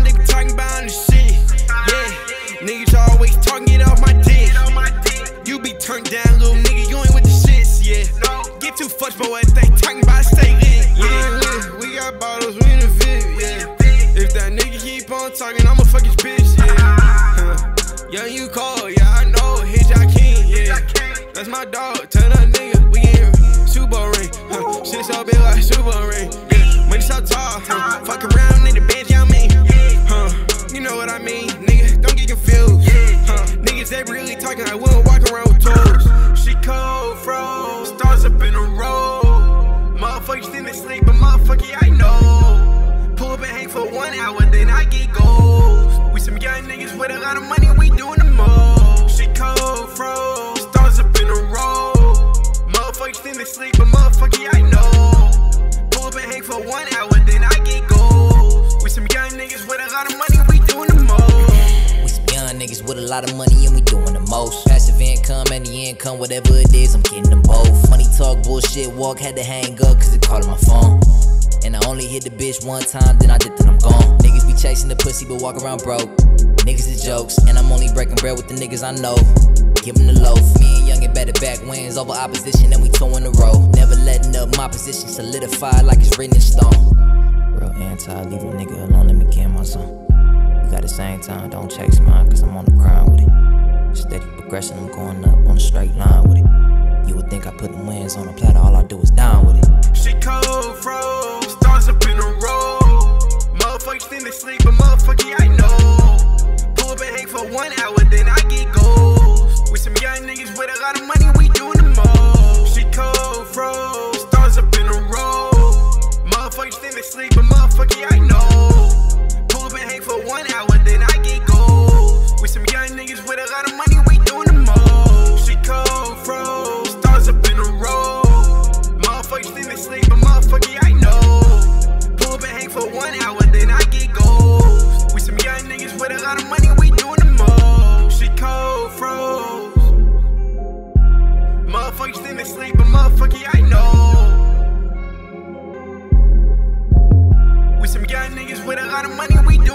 know they be talking about this shit. Yeah, niggas always talking it off my dick. You be turned down, little nigga, you ain't with the shits, yeah. Get too fucked for what they talking about, stay lit, yeah. We got bottles, we in the VIP, yeah. If that nigga keep on talking, I'ma fuck his bitch, yeah. Yeah, you cold, yeah, I know, hit y'all king, yeah. That's my dog, tell that nigga, we in Super Ring, shit so big like Super Ring, yeah. Money so tall, fuck around in the bitch, yeah, I mean, you know what I mean, nigga, don't get confused, niggas, they really talking, I wouldn't walk around with toes. She cold, fro, stars up in a row, motherfuckers in the sleep, but motherfucker, yeah, I know, pull up and hang for 1 hour, then I get goals, we some young niggas with a lot of money, we doing the most. She cold, fro, stars up in a row, motherfuckers in the sleep, but motherfucker, yeah, I know, pull up and hang for 1 hour, then I get goals, we some young niggas with a lot of money, we doing the most. We some young niggas with a lot of money, and we doing the most. Passive income and the income, whatever it is, I'm getting them both. Money talk, bullshit walk, had to hang up cause it called on my phone. And I only hit the bitch one time, then I did that, I'm gone. Niggas be chasing the pussy, but walk around broke. Niggas is jokes, and I'm only breaking bread with the niggas I know. Give them the loaf. Me and Young and Better Back wins over opposition, and we two in a row. Never letting up my position, solidified like it's written in stone. Real anti, leave a nigga alone, let me get my son. We got the same time, don't chase mine, cause I'm on the grind with it. Steady progressing, I'm going up on a straight line with it. You would think I put the wins on a platter, all I do is down with it. She cold, fro, stars up in a row. Motherfuckers in the sleep, but motherfucker, yeah, I know. Pull up and hang for 1 hour, then I get goals. With some young niggas with a lot of money, we doing the most. She cold, fro, stars up in a row. Motherfuckers in the sleep, but motherfucker, yeah, I know. Pull up and hang for 1 hour, then I get goals. With some young niggas with a lot of money, we doing the most. She cold, fro, stars up in a row. Motherfuckers in the sleep, but motherfucker, yeah, I know. Pull up and hang for 1 hour. Motherfuckers in the sleep, but motherfucker, yeah, I know. We some young niggas with a lot of money, we do.